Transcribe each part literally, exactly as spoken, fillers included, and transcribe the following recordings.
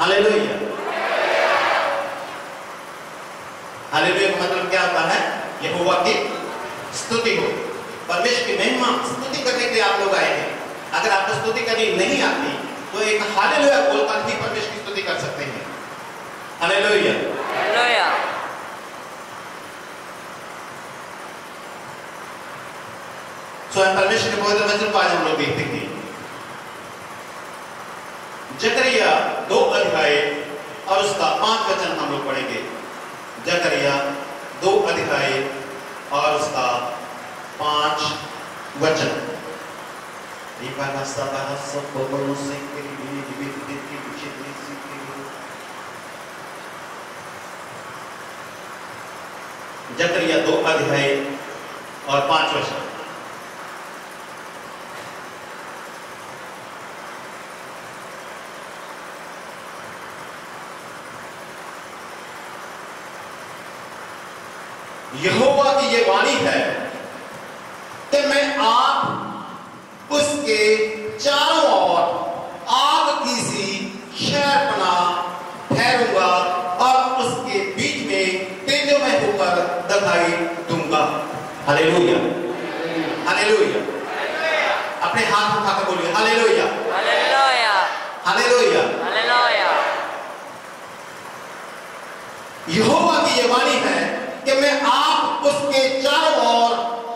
Hallelujah. Hallelujah का मतलब क्या होता है? यहोवा की स्तुति हो, परमेश्वर की महिमा, स्तुति करने के लिए आप लोग आए हैं। अगर आपको स्तुति करनी नहीं आती तो एक हालेलुया बोलकर भी परमेश्वर की स्तुति कर सकते हैं। हालेलुया। हालेलुया। स्वयं परमेश्वर के पवित्र वचन को आज हम लोग देखते हैं। जकरिया दो अध्याय और उसका पांच वचन हम लोग पढ़ेंगे। जकरिया दो अध्याय और उसका पांच वचन। जकरिया दो अध्याय और पांच वचन। यहोवा की ये वाणी है कि मैं आप उसके चारों ओर आग की सी शहरपनाह ठहरूंगा और उसके बीच में तेजो में होकर दिखाई दूंगा। हालेलुया। हालेलुया। अपने हाथ उठाकर बोलिए हालेलुया। हालेलुया। हालेलुया। हालेलुया। यहोवा की ये वाणी है कि मैं आप उसके चारों ओर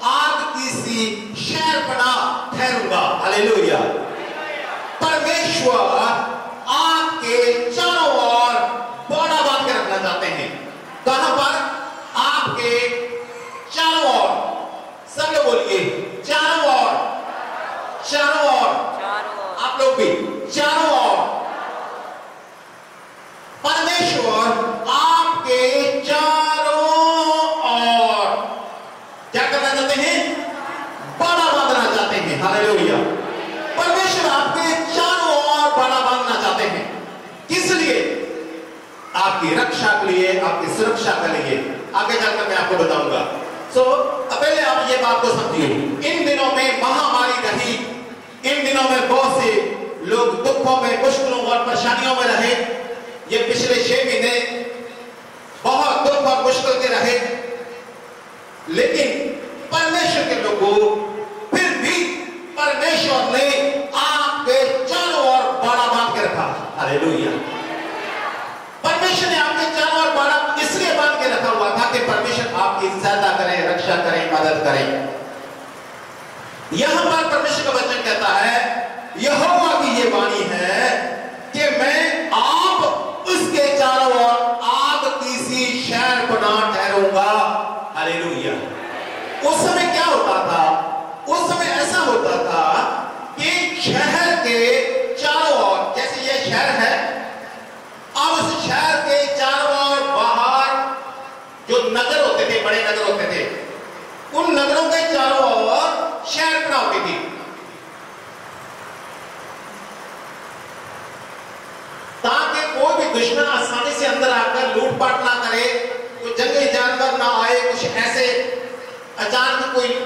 आग की सी शहरपनाह ठहरूंगा। हालेलुया। परमेश्वर आपके चारों ओर बड़ा बांध के रखना चाहते हैं। कहां पर? आपके चारों ओर। सब लोग बोलिए चारों ओर। चारों ओर। आप लोग भी चारों ओर। परमेश्वर आपके हालेलुया। परमेश्वर आपके चारों ओर बड़ा बांधना चाहते हैं। किस लिए? आपकी रक्षा के लिए, आपकी सुरक्षा के लिए। आगे जाकर मैं आपको बताऊंगा। सो so, पहले आप ये बात को समझिए। इन दिनों में महामारी रही, इन दिनों में बहुत से लोग दुखों में, मुश्किलों और परेशानियों में रहे। ये पिछले छह महीने बहुत दुख और मुश्किल के रहे, लेकिन परमेश्वर के लोगों परमेश्वर ने आपके चारों ओर बाड़ा बांध के रखा। हालेलुया। परमेश्वर ने आपके चारों ओर बाड़ा इसलिए बांध के रखा हुआ था कि परमेश्वर आपकी सहायता करे, रक्षा करे, मदद करे। यहां पर परमेश्वर का वचन कहता है यहोवा की ये वाणी है कि मैं आप उसके चारों ओर आग की सी शहरपनाह ठहरूंगा। हालेलुया। उस समय क्या होता था? उस समय ऐसा होता था कि शहर के चारों ओर, जैसे ये शहर है, अब उस शहर के चारों ओर बाहर जो नगर होते थे, बड़े नगर होते थे, उन नगरों के चारों ओर शहरपनाह होती थी। ताकि कोई भी दुश्मन आसानी से अंदर आकर लूटपाट ना करे, कोई जंगली जानवर ना आए, कुछ ऐसे अचानक कोई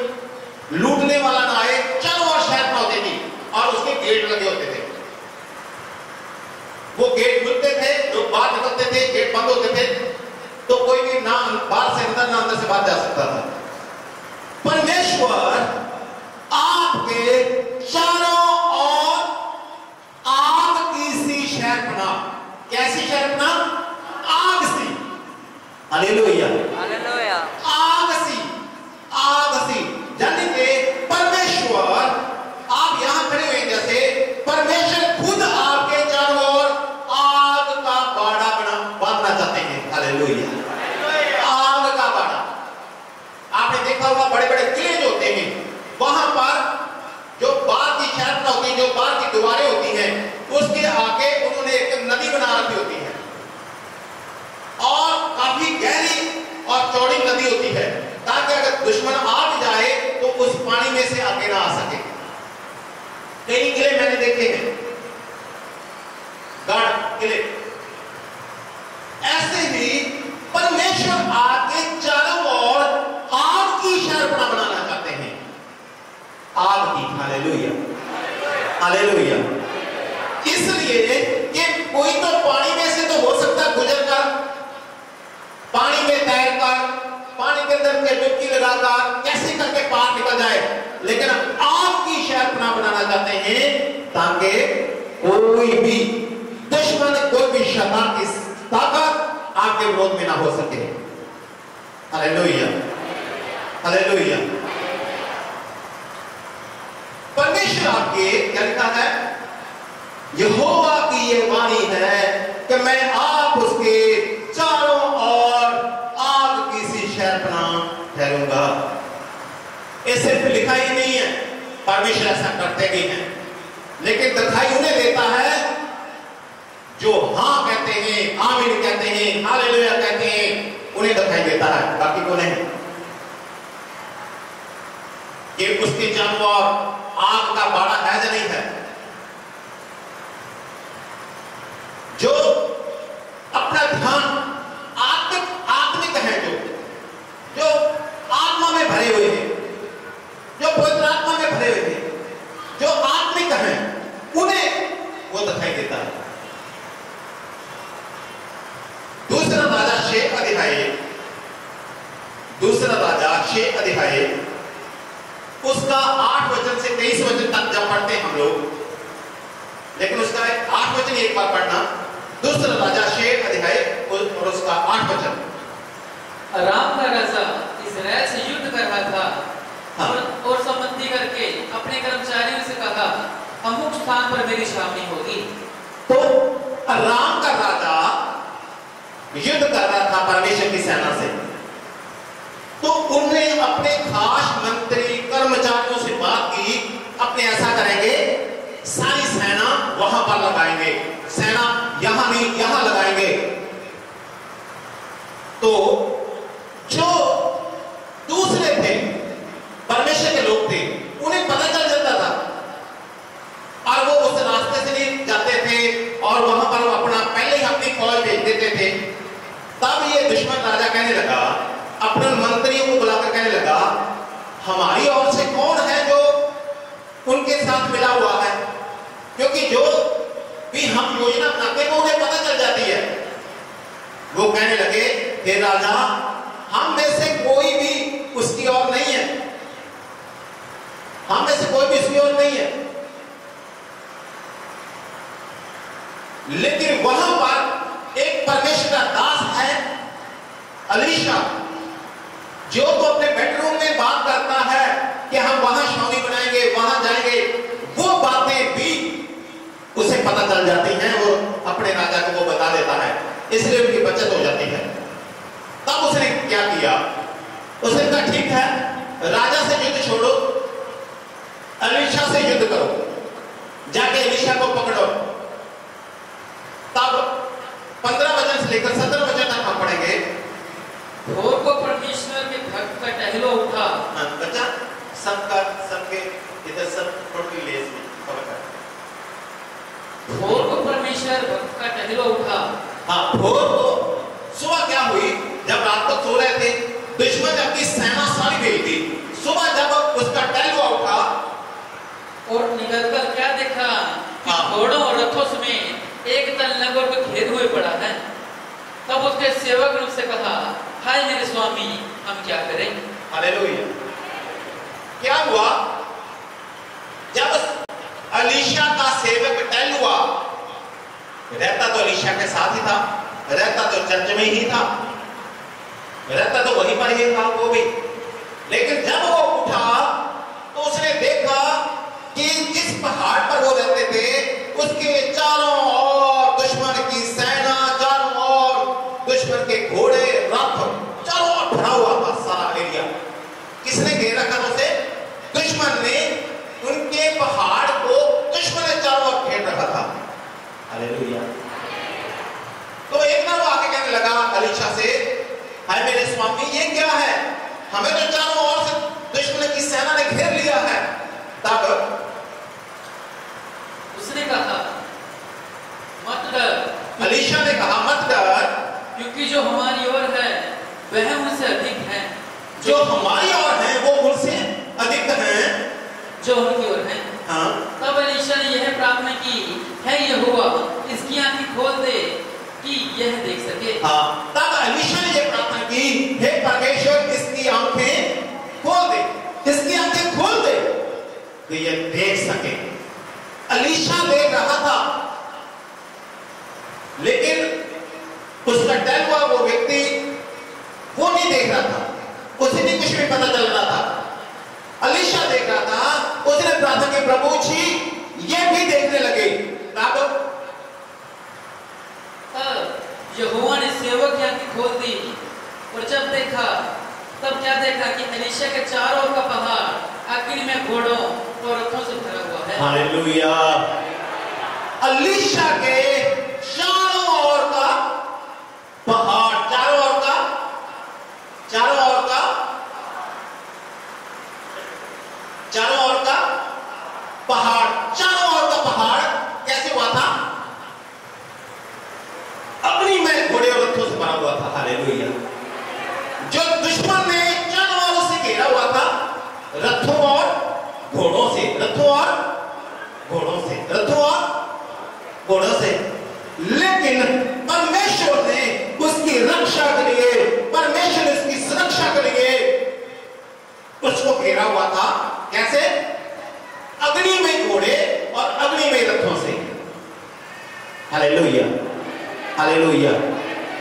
लूटने वाला ना आए, चारों ओर शहरपनाह होती थी और उसके गेट लगे होते थे। वो गेट खुलते थे, लोग बाहर निकलते थे, गेट बंद होते थे, तो कोई भी ना बाहर से अंदर ना अंदर से बाहर जा सकता था। परमेश्वर आपके चारों ओर आग की सी शहरपनाह, कैसी शहरपनाह? आग सी। हालेलुया। हालेलुया। आग सी। आग सी यानी कि परमेश्वर आप यहां खड़े हुए, जैसे परमेश्वर खुद आपके चारों ओर आग का बाड़ा बना बांधना चाहते हैं। हालेलुया। आग का बाड़ा। आपने देखा होगा बड़े बड़े किले जो होते हैं, वहां पर जो बाहर की शहरपनाह होती है, जो बाहर की दीवारें होती हैं, उसके आगे उन्होंने एक नदी बना रखी होती है और काफी गहरी और चौड़ी नदी होती है, ताकि अगर दुश्मन आ भी जाए तो उस पानी में से आगे ना आ सके। कई किले मैंने देखे हैं, गढ़ किले। ऐसे ही परमेश्वर आपके चारों ओर आग की शहरपनाह बनाना चाहते हैं। आग की। हालेलुया। हालेलुया। इसलिए कि कोई तो पानी अंदर से डुबकी लगाकर कैसे करके पार निकल जाए, लेकिन आपकी शहरपनाह बनाना चाहते हैं ताकि कोई भी दुश्मन, कोई भी शैतान की ताकत आपके विरोध में ना हो सके। Hallelujah, hallelujah. परमेश्वर आपके क्या लिखा है, यहोवा की ये वाणी है कि मैं आप उसके चारों ओर आग की सी शहरपनाह ठहरूंगा। ये सिर्फ लिखा ही नहीं है, परमेश्वर ऐसा करते भी हैं, लेकिन दिखाई उन्हें देता है जो हां कहते हैं, आमीन कहते हैं, हालेलुया कहते हैं, उन्हें दिखाई देता है, बाकी को नहीं। कि उसके जानवर आग का बाड़ा है या नहीं है। जो अपना ध्यान आत्मिक आत्मिक है, जो जो आत्मा में भरे हुए हैं, जो पवित्र आत्मा में भरे हुए हैं, जो आत्मिक है, उन्हें वो दिखाई देता है। दूसरा राजा छह अध्याय, दूसरा राजा छह अध्याय उसका आठ वचन से तेईस वचन तक जब पढ़ते हैं हम लोग, लेकिन उसका आठ वचन एक बार पढ़ना। दूसरा राजा छह अध्याय और उसका आठ वचन। अराम का राजा इस्राएल से युद्ध कर रहा था। हाँ। और, और सम्मति करके अपने कर्मचारियों से कहा, अमुक स्थान पर मेरी छावनी होगी। तो अराम का राजा युद्ध कर रहा था परमेश्वर की सेना से, तो उनने अपने खास मंत्री कर्मचारियों से बात की, अपने ऐसा करेंगे सारी सेना वहां पर लगाएंगे, सेना यहां नहीं यहां लगाएंगे। तो जो दूसरे थे परमेश्वर के लोग थे, उन्हें पता चल जाता था और वो उस रास्ते से नहीं जाते थे और वहां पर अपना पहले ही अपनी फौज भेज देते थे। तब ये दुश्मन राजा कहने लगा, अपने मंत्रियों को बुलाकर कहने लगा, हमारी ओर से कौन है जो उनके साथ मिला हुआ है? क्योंकि जो भी हम योजना बनाते हैं उन्हें पता चल जाती है। वो कहने लगे, हे राजा, हम में से कोई भी उसकी ओर नहीं है, हम में से कोई भी उसकी ओर नहीं है। लेकिन वहां पर एक परमेश्वर का दास है अलीशा, जो तो अपने बेडरूम में बात करता है कि हम वहां छावनी बनाएंगे, वहां जाएंगे। वो बातें भी उसे पता चल जाती हैं, वो अपने राजा को वो बता देता है, इसलिए उनकी बचत हो जाती है। तब उसने क्या किया, उसने कहा, ठीक है, राजा से युद्ध छोड़ो, अलीशा से युद्ध करो, जाके अलीशा को पकड़ो। तब पंद्रह वचन से लेकर सत्रह वचन तक हम पढ़ेंगे। भोर को परमेश्वर के भक्त का टहलो उठा। हाँ, बच्चा सबका सबके इधर सब थोड़ी लेस में पकड़ा। भोर को परमेश्वर भक्त का टहलो उठा। हाँ, भोर को सुबह क्या हुई, जब रात को सो रहे थे, दुश्मन अपनी सेना सारी भेज दी। सुबह जब उसका टहलुआ उठा और निकलकर क्या देखा, घोड़ों और रथों समेत एक दल नगर को घेरे हुए पड़ा है। तब उसके सेवक ने उससे कहा, हाय मेरे स्वामी, हम क्या करें? हालेलुया। क्या हुआ, जब अलीशा का सेवक टहल हुआ, रहता तो अलीशा के साथ ही था, रहता तो चर्च में ही था, रहता तो वहीं पर ही था वो भी, लेकिन जब वो उठा तो उसने देखा कि जिस पहाड़ पर वो रहते थे उसके चारों ओर दुश्मन की सेना, चारों ओर दुश्मन के घोड़े, किसने घेरा कर उसे दुश्मन ने, उनके पहाड़ को दुश्मन ने चारों ओर घेर रखा था। हालेलुया। तो एक बार वो आके कहने लगा अलीशा से, हाय मेरे स्वामी, ये क्या है, हमें तो चारों ओर से दुश्मन की सेना ने घेर लिया है। तब उसने कहा, मत डर। अलीशा ने कहा, मत डर, क्योंकि जो हमारी ओर है वह उनसे अधिक है। जो हमारी ओर है वो उनसे अधिक हैं, जो उनकी ओर है। हाँ। तब अलीशा ने यह प्रार्थना की, हे यहोवा, इसकी आंखें खोल दे कि यह देख सके। हाँ। तब अलीशा ने यह प्रार्थना की, हे परमेश्वर, इसकी तो ये देख सके। अलीशा देख रहा था, लेकिन उसका डर हुआ, वो व्यक्ति वो नहीं देख रहा था, उसे नहीं कुछ भी पता चल रहा था। अलीशा देख रहा था, उसने प्रार्थना की, प्रभु जी ये भी देखने लगे। यहोवा ने सेवक की आंखें खोल दी और जब देखा तब क्या देखा कि अलीशा के चारों ओर का पहाड़ अग्नि में घोड़ों और रथों से भरा हुआ है। हालेलुया। अलीशा के चारों ओर का पहाड़, चारों ओर का चारों ओर का चारों ओर का पहाड़ चारों ओर का पहाड़ कैसे हुआ था? अग्नि में घोड़े और रथों से भरा हुआ था। हालेलुया। जो दुश्मन ने जानवरों से घेरा हुआ था, रथों और घोड़ों से, रथों और घोड़ों से, रथों और घोड़ों से, लेकिन परमेश्वर ने उसकी रक्षा के लिए, परमेश्वर ने उसकी सुरक्षा के लिए उसको घेरा हुआ था। कैसे? अग्नि में घोड़े और अग्नि में रथों से। Hallelujah, hallelujah,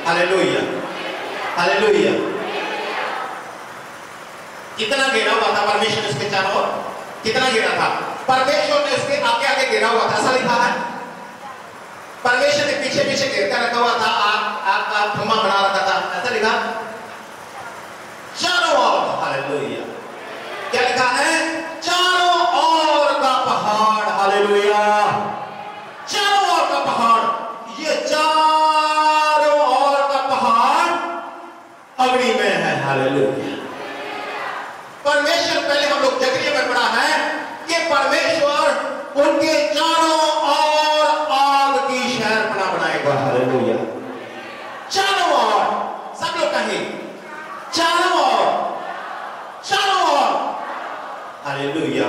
hallelujah, hallelujah. कितना घेरा हुआ था परमेश्वर ने उसके चारों ओर? कितना घेरा था? परमेश्वर ने उसके आगे आगे घेरा हुआ था, ऐसा लिखा है। परमेश्वर ने पीछे पीछे घेरता रखा हुआ था, आग आग का थम्मा बना रखा था, ऐसा लिखा चारों ओर। हालेलुया। क्या लिखा है? चारों ओर का पहाड़। हालेलुया। चारों ओर का पहाड़, ये चारों ओर का पहाड़ अग्नि में है। हालेलुया। परमेश्वर, पहले हम लोग जकरिया में पढ़ा है कि परमेश्वर उनके चारों ओर आग की शहरपनाह बनाएगा। हालेलुया। चारों ओर, सब लोग कहें चारों ओर, चारों ओर। हालेलुया।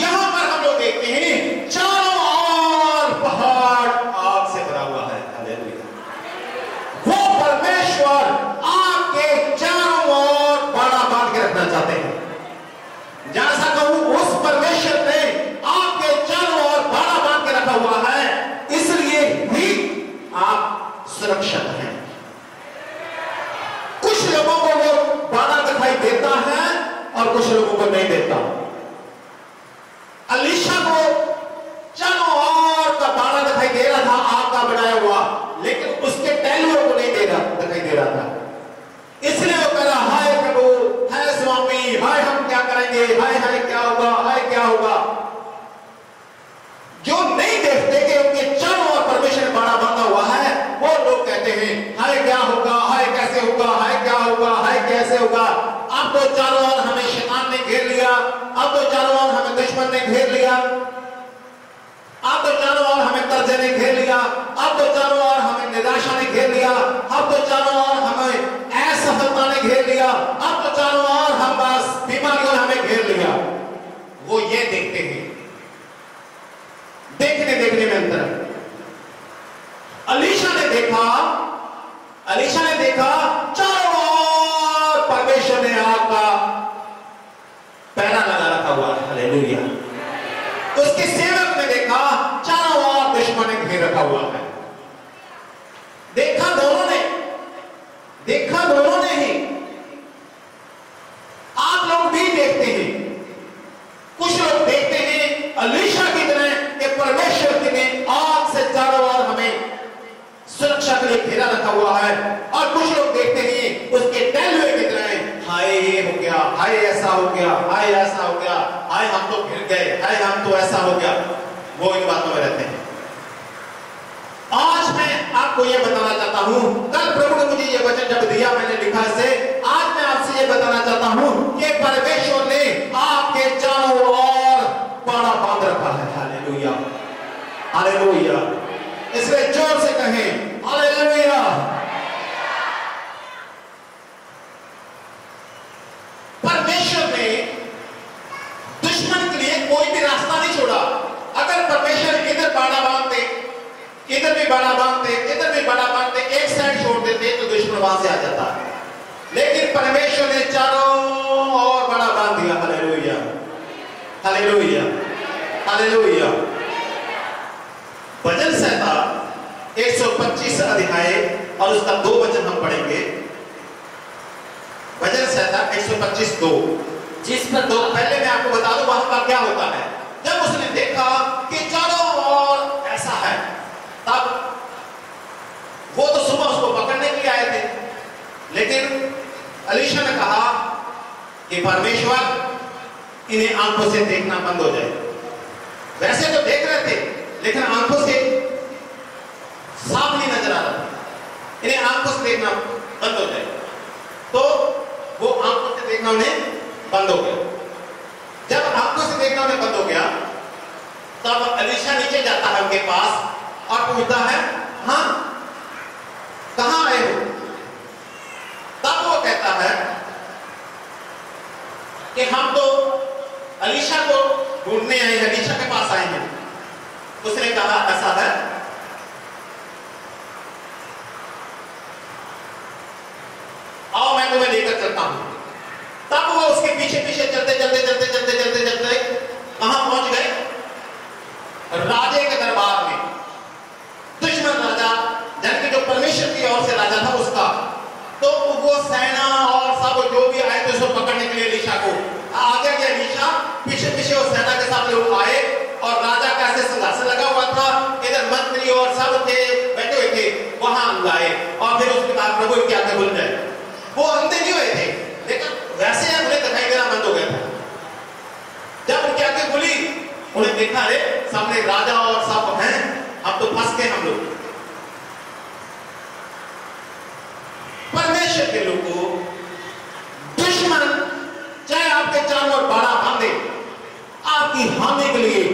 यहां पर हम लोग देखते हैं चारों ओर पहाड़ आग से भरा हुआ है। हालेलुया। वो परमेश्वर आपके चारों ओर चाहते हैं। जैसा कहूं, उस परमेश्वर ने आपके चारों ओर बाड़ा बांध के रखा हुआ है, इसलिए भी आप सुरक्षित हैं। कुछ लोगों को वो बाड़ा दिखाई देता है और कुछ लोगों को नहीं देता। अलीशा को चारों ओर का बाड़ा दिखाई दे रहा था, आपका बनाया हुआ, लेकिन उसके टहलुओं को नहीं दे रहा दिखाई दे रहा था। इसलिए वो कह रहा, हाय प्रभु, हाय स्वामी, हाय हम क्या करेंगे, हाय हाय क्या होगा, हाय क्या होगा। जो नहीं देखते कि उनके चारों ओर परमेश्वर बाड़ा बांधा हुआ है, वो लोग कहते हैं हाय क्या होगा, हाय कैसे होगा, हाय क्या होगा, हाय कैसे होगा। अब तो चारों ओर हमें शैतान ने घेर लिया, अब तो चारों ओर हमें दुश्मन ने घेर लिया, अब तो चारों ओर हमें कर्जे ने घेर लिया, अब तो चारों ओर हमें निराशा ने घेर लिया, अब तो चारों ओर हमें असफलता ने घेर लिया, अब तो चारों ओर हम बस बीमारियों ने हमें घेर लिया। वो ये देखते हैं, देखने देखने में अंतर। अलीशा ने देखा, अलीशा ने देखा चारों ओर परमेश्वर ने आपका पैरा लगा रखा हुआ। हालेलुया। उसके सेवक ने देखा चारों ओर दुश्मन ने घेर रखा हुआ है। देखा दोनों ने, देखा दोनों ने ही। आप लोग भी देखते हैं, कुछ लोग देखते हैं अलीशा की तरह कि परमेश्वर ने आग से चारों ओर हमें सुरक्षा के लिए घेरा रखा हुआ है, और कुछ लोग देखते हैं उसके टहलुए की तरह, हाय ये हो गया, हाय ऐसा हो गया, हाय ऐसा हो गया, हाय हम तो फिर गए, हाय हम तो ऐसा हो गया। वो इन बातों में रहते हैं। आज मैं आपको ये बताना चाहता हूँ, कल प्रभु ने मुझे ये वचन जब दिया, मैंने लिखा से, आज मैं आपसे ये बताना चाहता हूँ कि परमेश्वर ने आपके चारों ओर बाड़ा बांध रखा है। Hallelujah, hallelujah. इसलिए जोर से कहें हालेलुया। परमेश्वर ने दुश्मन के लिए कोई भी रास्ता नहीं छोड़ा। अगर परमेश्वर इधर बाड़ा बांधते, इधर भी बाड़ा बांधते, इधर भी बाड़ा बांधते, एक साइड छोड़ देते तो दुश्मन वहां से आ जाता, लेकिन परमेश्वर ने चारों ओर बाड़ा बांध दिया। Hallelujah, hallelujah, hallelujah. भजन संहिता एक सौ पच्चीस अध्याय और उसका दो वचन हम पढ़ेंगे। भजन संहिता एक सौ पच्चीस दो। जिस पर तो पहले मैं आपको बता दूं वहां पर क्या होता है। जब उसने देखा कि चारों ओर ऐसा है, तब वो तो सुबह उसको पकड़ने के लिए आए थे, लेकिन अलीशा ने कहा कि परमेश्वर इन्हें आंखों से देखना बंद हो जाए। वैसे तो देख रहे थे लेकिन आंखों से साफ नहीं नजर आ रहा था, इन्हें आंखों से देखना बंद हो जाए, तो वो आंखों से देखना उन्हें बंद हो गया। जब आंखों से देखना उन्हें बंद हो गया, तब अलीशा नीचे जाता है उनके पास और पूछता है, हाँ कहाँ आए हो? तब वो कहता है कि हम तो अलीशा को ढूंढने आए हैं, अलीशा के पास आए हैं। उसने कहा ऐसा है, आओ मैं तुम्हें लेकर चलता हूं। तब वो उसके पीछे पीछे चलते चलते चलते चलते चलते चलते कहां पहुंच गए? राजे के दरबार में। दुश्मन राजा, जबकि जो परमेश्वर की ओर से राजा था उसका, तो वो सेना और सब जो भी आए थे उसको पकड़ने के लिए अलीशा को आगे गया। अलीशा पीछे पीछे वो सेना के साथ लोग आए और राजा कैसे सिंहासन लगा हुआ था, इधर मंत्री और सब थे बैठे हुए थे, वहां लाए और फिर उसके बाद प्रभु इनके आगे बोल रहे। वो अंधे नहीं हुए थे लेकिन वैसे उन्हें दिखाई देना बंद हो गया था। जब उनके आगे बोली, उन्हें देखा, अरे सामने राजा और सब हैं, अब तो फंस गए हम लोग। परमेश्वर के लोगों, दुश्मन चाहे आपके चारों ओर बाड़ा बांधे, आपकी हामी के लिए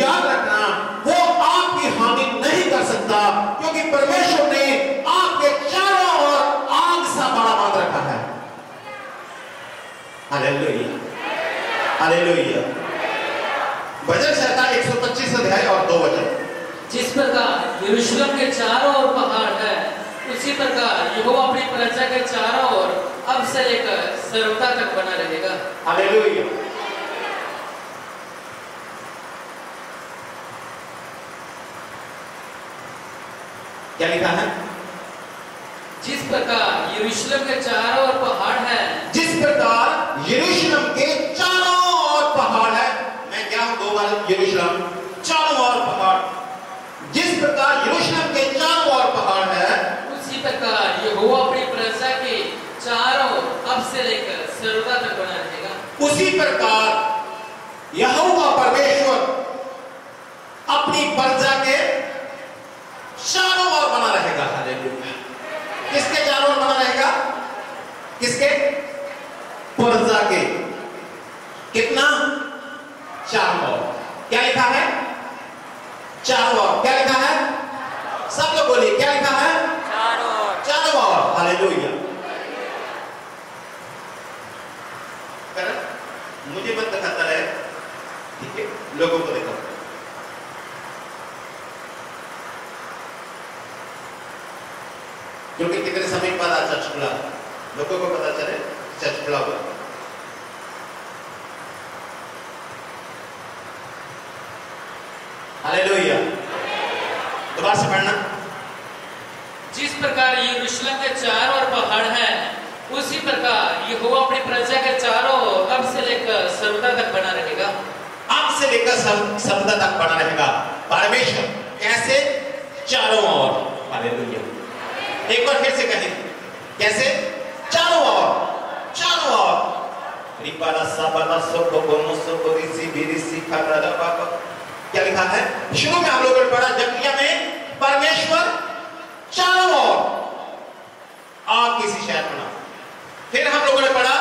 याद रखना वो आपकी हामी नहीं कर सकता, क्योंकि परमेश्वर ने आपके चारों ओर आग सा बाड़ा बांध रखा है। Hallelujah, hallelujah. भजन संहिता एक सौ पच्चीस अध्याय और दो वचन। जिस प्रकार यरूशलेम के चारों ओर पहाड़ है, उसी प्रकार यहोवा अपनी प्रजा के चारों ओर अब से लेकर सर्वदा तक बना रहेगा। हालेलुया। क्या लिखा है? जिस प्रकार यरूशलेम के चारों ओर पहाड़ है, जिस प्रकार यरूशलेम के चारों ओर पहाड़ है। मैं क्या हूं? दो बार यरूशलेम, चारों ओर पहाड़। जिस प्रकार यरूशलेम के चारों ओर पहाड़ है, प्रकार यहोवा अपनी प्रजा के चारों अब से लेकर सर्वदा तक बना रहेगा। उसी प्रकार यहोवा परमेश्वर अपनी प्रजा के चारों ओर बना रहेगा। हालेलुया। किसके चारों ओर बना रहेगा? किसके? प्रजा के। कितना? चारों ओर। क्या लिखा है? चारों ओर। क्या लिखा है? सब लोग बोलिए, क्या लिखा है? चारों ओर। हालेलुया। मुझे मत दिखाता रहे, ठीक है? लोगों को देखो। क्योंकि कितने समय बाद आज चर्च खुला, लोगों को पता चले चर्च खुला हुआ। हालेलुया। दोबारा से पढ़ना। जिस प्रकार यरूशलेम के चारों ओर पहाड़ है, उसी प्रकार यहोवा अपनी प्रजा के चारों ओर अब से लेकर सर्वदा तक बना रहेगा। अब से लेकर सर्वदा तक बना रहेगा। परमेश्वर कैसे? चारों ओर। हालेलुया। एक बार फिर से कहें, कैसे? चारों ओर, चारों ओर। क्या लिखा है? शुरू में हम लोग ने पढ़ा जकरिया में, परमेश्वर चारों ओर आग किसी शहर बना। फिर हम लोगों ने पढ़ा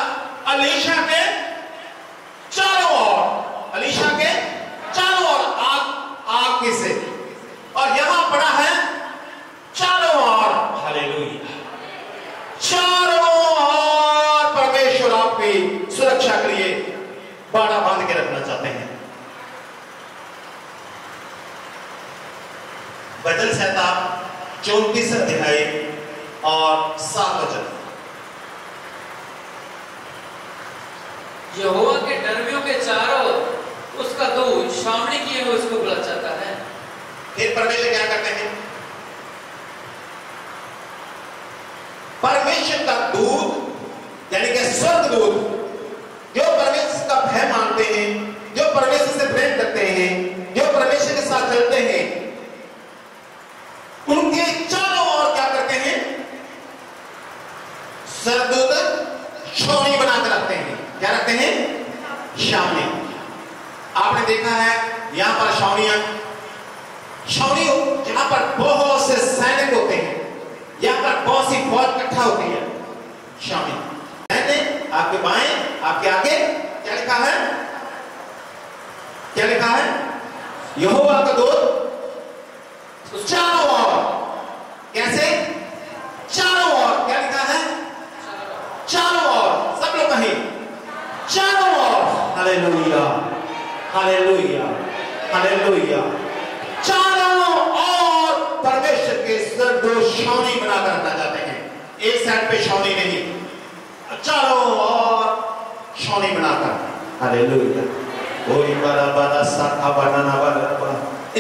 अलीशा के चारों ओर, अलीशा के चारों ओर आग, आग किसे। और यहां पढ़ा है चारों ओर। हालेलुया। चारों ओर परमेश्वर आपकी सुरक्षा के लिए बाड़ा बांध के रखना चाहते हैं। भजन संहिता चौंतीस अध्याय और सात वचन। यहोवा के डरवियों के चारों उसका दूध छावनी किए हुए उसको बुला जाता है। फिर परमेश्वर क्या करते हैं? परमेश्वर का दूध यानी कि स्वर्ग दूध, जो परमेश्वर का भय मानते हैं, जो परमेश्वर से प्रेम करते हैं, जो परमेश्वर के साथ चलते हैं, उनके चारों ओर क्या करते हैं? स्वर्गदूत छावनी बनाकर रखते हैं। क्या रखते हैं? छावनी। आपने देखा है यहां पर छावनियां, छावनी जहां पर बहुत से सैनिक होते हैं, यहां पर बहुत सी फौज इकट्ठा होती है। छावनी आपके बाएं आपके आगे क्या लिखा है? क्या लिखा है? यहोवा का दूत चारों ओर। कैसे? चारों ओर। क्या लिखा है? चारों ओर। सब लोग कहीं चारों ओर। Hallelujah hallelujah hallelujah. चारों ओर परमेश्वर के सर दो छावनी बनाकर रखना चाहते हैं। एक साइड पे छावनी नहीं, चारों ओर छावनी बनाकर। हालेलुया।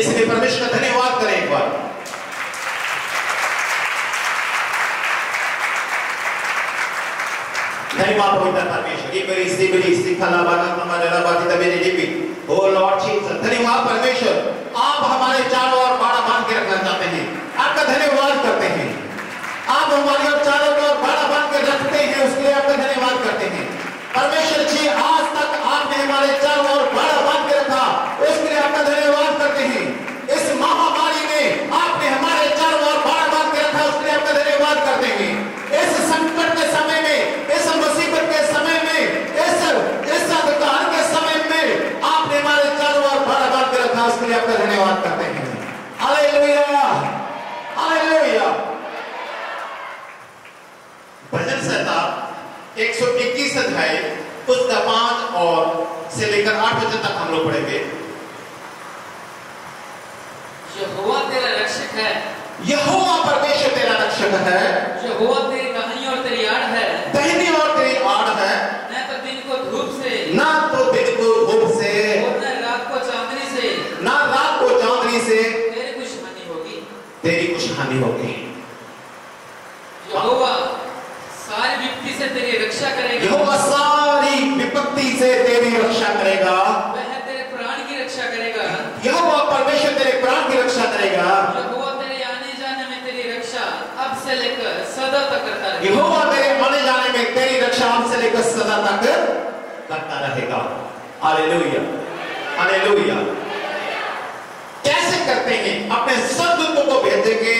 इसलिए परमेश्वर का धन्यवाद करें एक बार। धन्यवाद परमेश्वर, आप हमारे चारों ओर बाड़ा बांध के रखना चाहते हैं। आपका धन्यवाद करते हैं। आप हमारे चारों ओर बाड़ा बांध के रखते हैं, उसके लिए आपका धन्यवाद करते हैं। परमेश्वर जी, आज तक आपने हमारे चारों ओर बाड़ा बांध के रखा, उसके लिए आपका धन्यवाद करते हैं। इस महामारी में आपने हमारे चारों ओर बाड़ा बांध के रखा, उसके लिए आपका धन्यवाद करते हैं। इस संकट के समय में, इस मुसीबत के समय में, इस इस अंधकार के समय में आपने हमारे चारों ओर बाड़ा बांध के रखा, उसके लिए आपका धन्यवाद करते हैं। Hallelujah hallelujah. भजन संहिता एक सौ इक्कीस अध्याय उसका पांच और से लेकर आठ वचन तक हम लोग पढ़ेंगे। यहोवा तेरा रक्षक है। यहोवा परमेश्वर तेरा रक्षक है। यहोवा तेरी दाहिनी और तेरी आड़ है। दाहिनी और तेरी आड़ है। न तो दिन को धूप से, ना तो दिन को धूप से, और न रात को चांदनी से, ना रात को चांदनी से तेरी कुछ हानि होगी। तेरी कुछ हानि होगी। यहोवा सारी विपत्ति से तेरी रक्षा करेगा। यहोवा सारी विपत्ति से तेरी रक्षा करेगा। वह तेरे प्राण की रक्षा करेगा। यहोवा परमेश्वर तेरे प्राण की रक्षा करेगा। यहोवा तेरे आने जाने में तेरी रक्षा अब से लेकर सदा तक करता रहेगा। यहोवा तेरे आने जाने में तेरी रक्षा अब से लेकर सदा तक करता रहेगा। Hallelujah hallelujah. कैसे करते हैं? अपने सदूतों को भेजेंगे।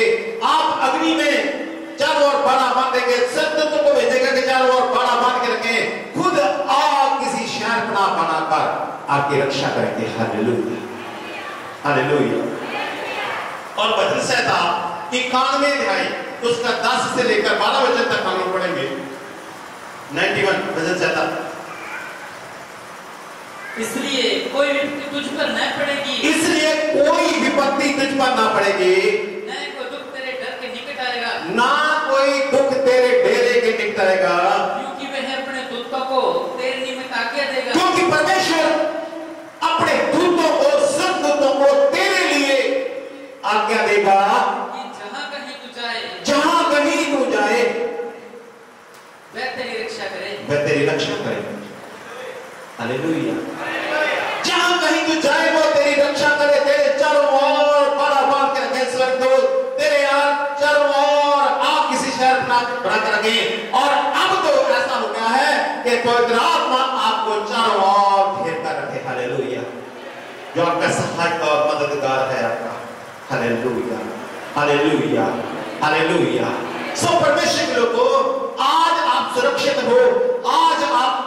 आप अग्नि में चारों ओर बाड़ा बांधेंगे। सदूतों को भेजेगा कि चारों ओर बाड़ा बांध के रखें। खुद आप किसी शहर बना बनाकर आपकी रक्षा करेंगे। Hallelujah hallelujah. और भजन संहिता इक्यानवे अध्याय उसका दस से लेकर बारह वचन तक हम लोग पढ़ेंगे। इक्यानवे भजन संहिता। इसलिए कोई विपत्ति तुझ पर न पड़ेगी। इसलिए कोई विपत्ति तुझ पर न पड़ेगी। ना कोई दुख तेरे डेरे के निकलेगा। क्योंकि वह अपने दूतों को तेरे निमित्त आज्ञा देगा। क्योंकि परमेश्वर अपने दूतों को, सदूतों को तेरे लिए आज्ञा देगा कि जहां कहीं तू जाए, जहां कहीं तू जाए, वह तेरी रक्षा करे। वह तेरी रक्षा करे। हालेलुया। जहां कहीं तू जाए वो तेरी रक्षा करे। तेरे चारों ओर बाड़ा बांध के रखे स्वर्गदूत। तेरे यार चारों ओर आप किसी शहर बना कर रखे। और अब तो ऐसा हो गया है कि पवित्र आत्मा आपको चारों ओर घेर कर रखे। हालेलुया। जो आपका सहायक और मददगार है आपका। Hallelujah hallelujah hallelujah. सो परमेश्वर के लोगों, आज आप सुरक्षित हो। आज आप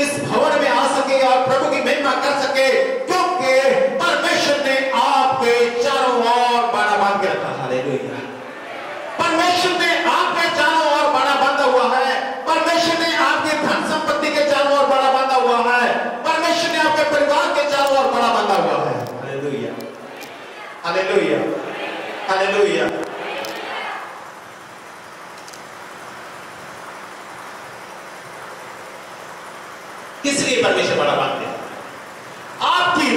इस भवन में आ सके और प्रभु की महिमा कर सके, क्योंकि परमेश्वर ने आपके चारों ओर बाड़ा बांध के रखा। परमेश्वर ने आपके चारों ओर बाड़ा बांधा हुआ है। परमेश्वर ने आपके धन संपत्ति के चारों ओर बाड़ा बांधा हुआ है। परमेश्वर ने आपके परिवार के चारों ओर बाड़ा बांधा हुआ है। Hallelujah hallelujah hallelujah. इसलिए परमेश्वर बाड़ा बांधते हैं। आपकी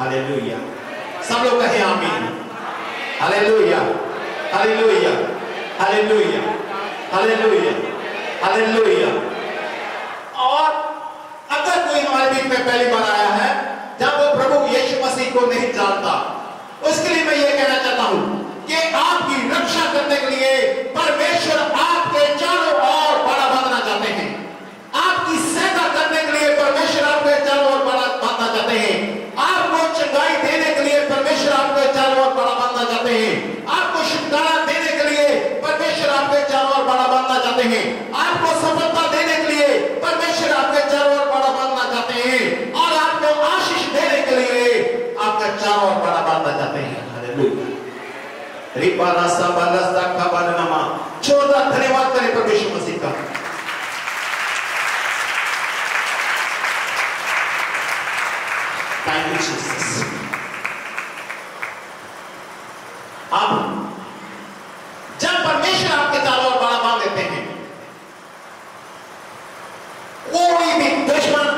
हालेलुया। सब लोग कहें आमीन। Hallelujah hallelujah hallelujah hallelujah hallelujah. और अगर कोई हमारे बीच में पहली बार आया है, जब वो प्रभु यीशु मसीह को नहीं जानता, उसके लिए मैं ये कहना चाहता हूं कि आपकी रक्षा करने के लिए परमेश्वर आपके चारों ओर बाड़ा बांधना चाहते हैं। आपकी सेवा करने के लिए परमेश्वर आपके चारों ओर बाड़ा बांधना चाहते हैं। आपको चंगाई देने के लिए परमेश्वर आपके चारों ओर बाड़ा बांधना चाहते हैं। आपको छुटकारा देने के लिए परमेश्वर आपके चारों ओर बाड़ा बांधना चाहते हैं। आपको सफलता देने के लिए परमेश्वर आपके चारों ओर बाड़ा बांधना चाहते हैं। और आपको आशीष देने के लिए आपके चारों ओर बाड़ा बांधना चाहते हैं। रिपा रास्ता बलस्ता खबर नामा छोटा धन्यवाद करें परमेश्वर मसीह का। Thank you Jesus. अब जब परमेश्वर आपके चारों ओर बाड़ा बांध देते हैं, कोई भी दुश्मन,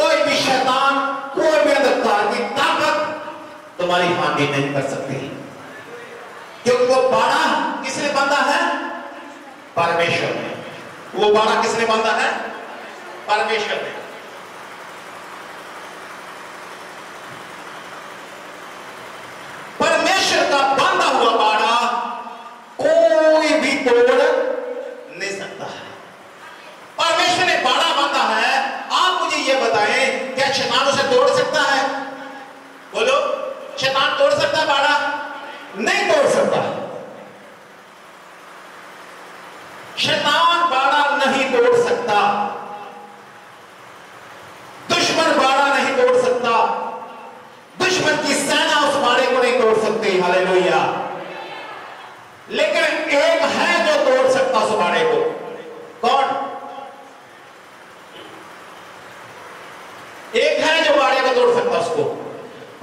कोई भी शैतान, कोई भी अंधकार की ताकत तुम्हारी हानि नहीं कर सकती, क्योंकि वो बाड़ा किसने बांधा है? परमेश्वर ने। वो बाड़ा किसने बांधा है? परमेश्वर ने। परमेश्वर का बांधा हुआ बाड़ा कोई भी तोड़ नहीं सकता है। परमेश्वर ने बाड़ा बांधा है। आप मुझे ये बताएं, क्या शैतान उसे तोड़ सकता है? बोलो, शैतान तोड़ सकता है बाड़ा? नहीं तोड़ सकता। शैतान बाड़ा नहीं तोड़ सकता, दुश्मन बाड़ा नहीं तोड़ सकता, दुश्मन की सेना उस बाड़े को नहीं तोड़ सकती। हालेलुया। लेकिन एक है जो तोड़ सकता उस बाड़े को। कौन? एक है जो बाड़े को तोड़ सकता उसको।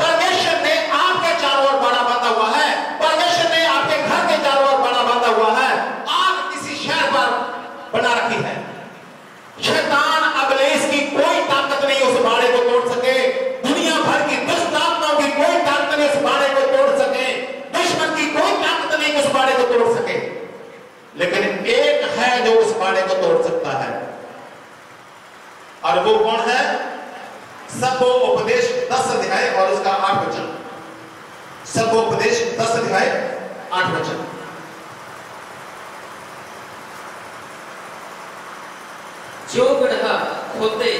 परमेश्वर ने आपके चारों ओर बाड़ा बांधा हुआ है। परमेश्वर ने आपके घर के चारों ओर बाड़ा बांधा हुआ है। आग किसी शहर पर बना रखी है। शैतान अबलेस की कोई ताकत नहीं उस बाड़े को तोड़ सके। दुनिया भर की दुष्ट आत्माओं की कोई ताकत नहीं उस बाड़े को तोड़ सके। दुश्मन की कोई ताकत नहीं उस बाड़े को तोड़ सके। लेकिन एक है जो उस बाड़े को तोड़ सकता है, और वो कौन है? सबो उपदेश दस अध्याय और उसका आठ वचन। सबो उपदेश दस अध्याय आठ वचन। जो गड्ढा खोदे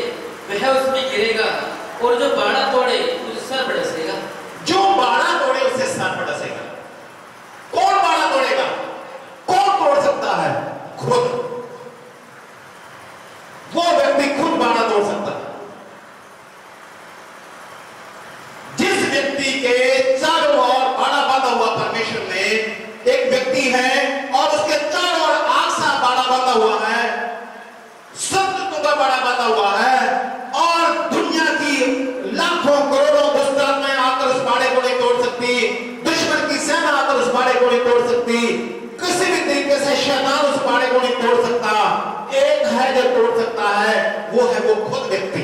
वह उसमें गिरेगा, और जो बाड़ा तोड़े उससे सर पड़सेगा। जो बाड़ा तोड़े उससे सर पड़सेगा। कौन बाड़ा तोड़ेगा? कौन तोड़ सकता है? खुद वो व्यक्ति खुद बाड़ा तोड़ सकता है। के चारों ओर बाड़ा बांधा हुआ परमेश्वर ने एक व्यक्ति है, और उसके चारों ओर आग सा बाड़ा बांधा हुआ है, शत्रुओं का बाड़ा बांधा हुआ है, और दुनिया की लाखों करोड़ों दुष्ट आत्माएं आकर उस बाड़े को नहीं तोड़ सकती। दुश्मन की सेना आकर उस बाड़े को नहीं तोड़ सकती। किसी भी तरीके से शैतान उस बाड़े को नहीं तोड़ सकता। एक है जो तोड़ सकता है, वो है वो खुद व्यक्ति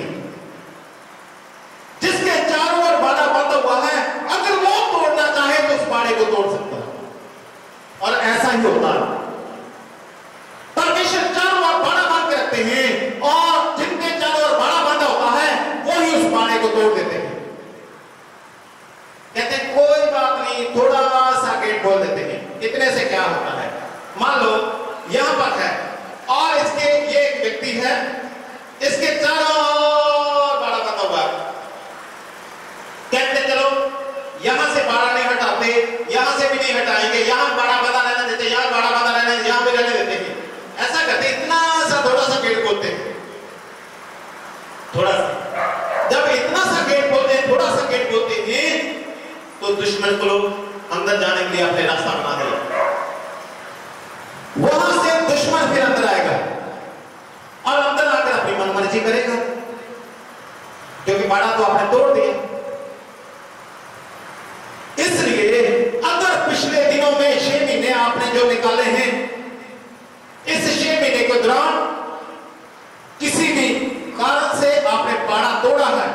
जिसके चारों ओर बाड़ा बांधा हुआ है। अगर वो तोड़ना चाहे तो उस बाड़े को तोड़ सकता है, और ऐसा ही होता है। परमेश्वर चारों ओर बाड़ा बांध के रखते हैं, और जिनके चारों ओर बाड़ा बांधा होता है वो ही उस बाड़े को तोड़ देते हैं। कहते हैं कोई बात नहीं, थोड़ा सा गेट खोल देते हैं, इतने से क्या होता है। मान लो यहां पर है, और इसके ये एक व्यक्ति है, इसके चारों ओर बाड़ा बांधा हुआ है। कहते चलो यहां से बाड़ा नहीं हटाते, यहां से भी नहीं हटाएंगे, यहां बाड़ा बांधा रहना देते, यहां बाड़ा बांधा रहना, यहां भी रहने देते हैं। ऐसा करते, इतना सा थोड़ा सा गेट खोलते हैं, थोड़ा सा। जब इतना सा गेट खोलते हैं, थोड़ा सा गेट खोलते हैं, तो दुश्मन को अंदर जाने के लिए अपने रास्ता बना दिया। वहां से दुश्मन फिर अंदर आएगा, और अंदर आकर अपनी मनमर्जी करेगा, क्योंकि बाड़ा तो आपने तोड़ दिया। इसलिए अगर पिछले दिनों में छह महीने आपने जो निकाले हैं, इस छह महीने के दौरान किसी भी कारण से आपने बाड़ा तोड़ा है,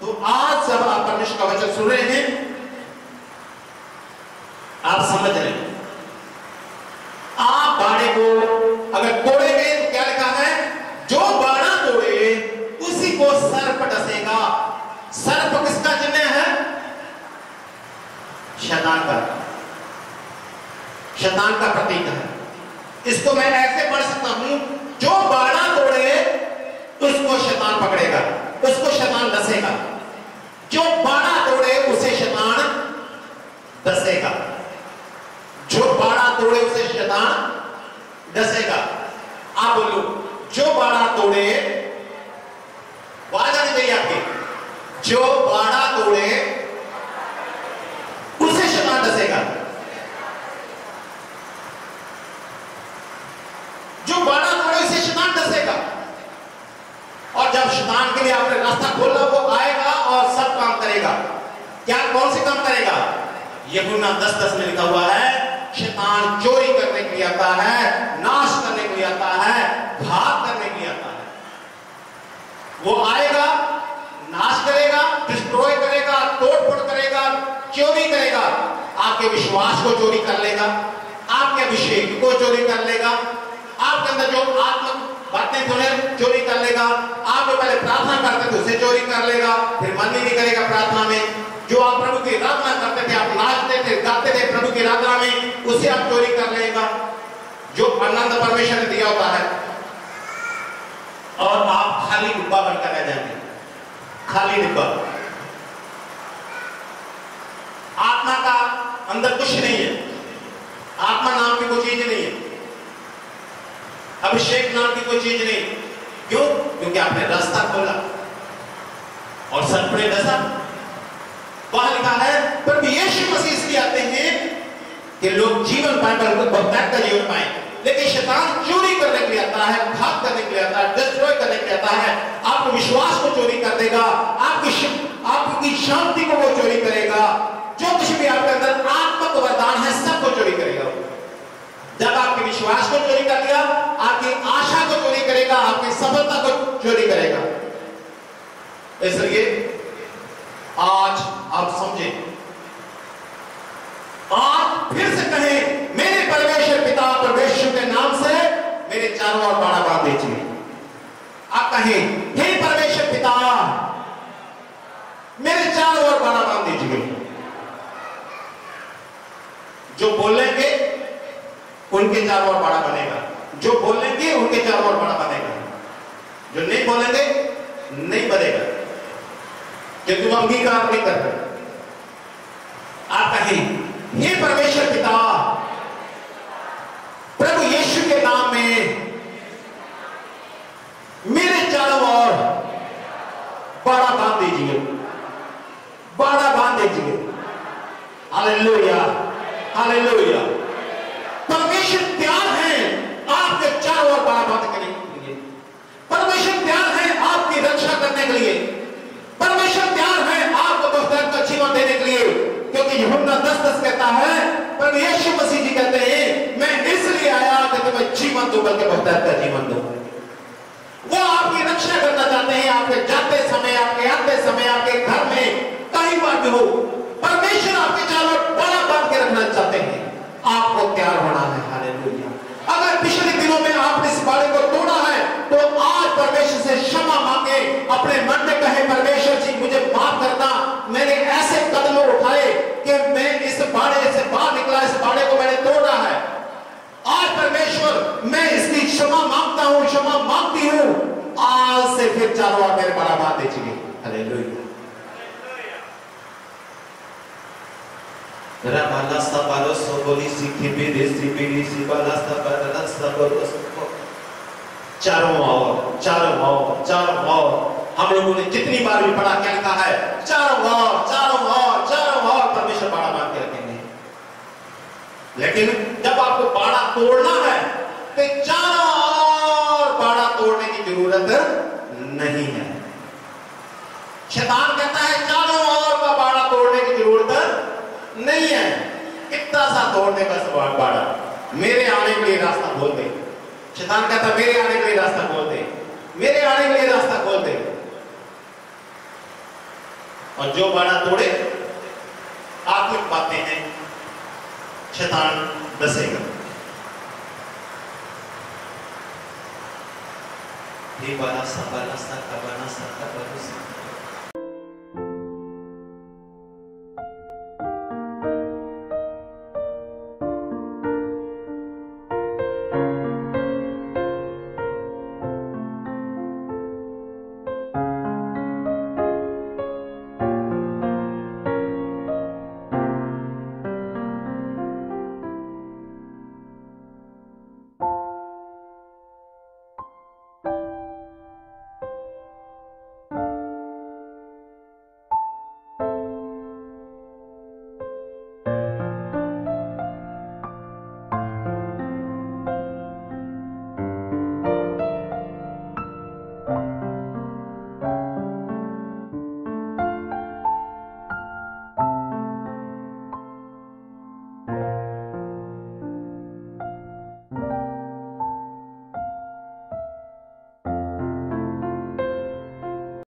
तो आज जब आप परमेश्वर का वचन सुन रहे हैं, आप समझ रहे हैं। आप बाड़े को अगर तोड़े गए तो क्या लिखा है, जो बाड़ा तोड़े उसी को सर्प डसेगा। सर्प किसका चिन्ह है? शैतान का, शैतान का प्रतीक है। इसको मैं ऐसे पढ़ सकता हूं, जो बाड़ा तोड़े उसको शैतान पकड़ेगा, उसको शैतान डसेगा। जो बाड़ा तोड़े उसे शैतान डसेगा, जो बाड़ा तोड़े उसे शैतान डसेगा। आप बोलो, जो बाड़ा तोड़े, वादा नहीं आपके, जो बाड़ा तोड़े उसे शैतान डसेगा। जो बाड़ा तोड़े उसे शैतान डसेगा। और जब शैतान के लिए आपने रास्ता खोला, वो आएगा और सब काम करेगा। क्या कौन से काम करेगा? यूहन्ना दस दस में लिखा हुआ है, शैतान चोरी करने के लिए आता है, नाश करने के लिए आता है, घात करने के लिए आता है। वो आएगा, नाश करेगा, डिस्ट्रॉय करेगा, तोड़फोड़ करेगा, चोरी करेगा। आपके विश्वास को चोरी कर लेगा, आपके अभिषेक को चोरी कर लेगा, आपके अंदर जो आत्म बातें उन्हें चोरी कर लेगा। आप जो पहले प्रार्थना करते थे उसे चोरी कर लेगा, फिर मन ही नहीं करेगा प्रार्थना में। जो आप प्रभु की आराधना करते थे, आप नाचते थे, गाते थे प्रभु की आराधना में, उसे आप चोरी कर लेगा, जो आनंद परमेश्वर ने दिया होता है। और आप खाली डिब्बा बनकर रह जाएंगे, खाली डिब्बा। आत्मा का अंदर कुछ नहीं है, आत्मा नाम की कोई चीज नहीं है, अभिषेक नाम की कोई चीज नहीं। क्यों? क्योंकि आपने रास्ता खोला और सर्पने डसा। वहां लिखा है, प्रभु यीशु मसीह इसलिए आते हैं कि लोग जीवन पाए, बपतिस्मा का जीवन पाए। लेकिन शैतान चोरी करने के लिए आता है, घात करने के लिए आता है, डिस्ट्रॉय करने के लिए आता है। आपके विश्वास को चोरी कर देगा, आपकी आपकी शांति को वो चोरी करेगा। जो कुछ भी आपके अंदर आत्मक वरदान है, सबको चोरी करेगा। जब आपके विश्वास को चोरी कर लिया, आपकी आशा को चोरी करेगा, आपकी सफलता को चोरी करेगा। इसलिए आज आप समझें, आप फिर से कहें, मेरे परमेश्वर पिता परमेश्वर के नाम से मेरे चारों ओर बाड़ा बांध दीजिए। आप कहें, हे परमेश्वर पिता मेरे चारों ओर बाड़ा बांध दीजिए। जो बोलेंगे उनके चारों ओर बाड़ा बनेगा, जो बोलेंगे उनके चारों ओर बाड़ा बनेगा, जो नहीं बोलेंगे नहीं बनेगा, क्योंकि वो अंगीकार नहीं करते। आप कहें, हे परमेश्वर पिता प्रभु यीशु के नाम में मेरे चारों ओर बाड़ा बांध दीजिए, बाड़ा बांध दीजिए। Hallelujah, hallelujah. परमेश्वर तैयार है आपके चारों ओर बाड़ा बांध करने के लिए। परमेश्वर तैयार है आपकी रक्षा करने के लिए। परमेश्वर तैयार है आपको बपतिस्मा का जीवन देने के लिए। क्योंकि यूहन्ना दस दस कहता है, प्रभु यीशु मसीह जी कहते हैं, मैं इसलिए आया कि तुम्हें जीवन दूं, बल्कि बपतिस्मा का जीवन दूं। वो आपकी रक्षा करना चाहते हैं, आपके जाते समय, आपके आते समय, आपके घर में कहीं बार भी हो, परमेश्वर आपके चारों ओर बाड़ा बांध के रखना चाहते हैं। आपको तैयार होना है। हालेलुया। अगर पिछले दिनों में आपने इस बाड़े को तोड़ा है, तो आज परमेश्वर से क्षमा मांगे, अपने मन में कहे, परमेश्वर जी मुझे माफ करना, मैंने ऐसे कदम उठाए कि मैं इस बाड़े से बाहर निकला, इस बाड़े को मैंने तोड़ा है। आज परमेश्वर मैं इसकी क्षमा मांगता हूँ, क्षमा मांगती हूँ। आज से फिर चारों ओर मेरे बाड़ा बांध दीजिए। हालेलुया। रामालास्ता पालोसो बोली सीखी बीड़ी सी बीड़ी सी बालास्ता बालास्ता बोलोसो। चारों ओर, चारों ओर, चारों ओर। हम लोगों ने कितनी बार भी पढ़ा, क्या लिखा है? चारों ओर, चारों ओर, चारों ओर परमेश्वर बाड़ा बांध के रखेंगे। लेकिन जब आपको बाड़ा तोड़ना है, तो चारों ओर बाड़ा तोड़ने की जरूरत नहीं है। शैतान कहता है चारों ओर का बाड़ा तोड़ने की जरूरत नहीं है। कितना सा तोड़ने का सवाल बाड़ा, मेरे आने के लिए रास्ता खोल दे। शैतान कहता मेरे आने के लिए रास्ता खोल दे, मेरे आने के लिए रास्ता खोल दे। और जो बाड़ा तोड़े पाते हैं, शैतान बसेगा। ये बारास्ता बारास्ता का बारास्ता का बारास्ता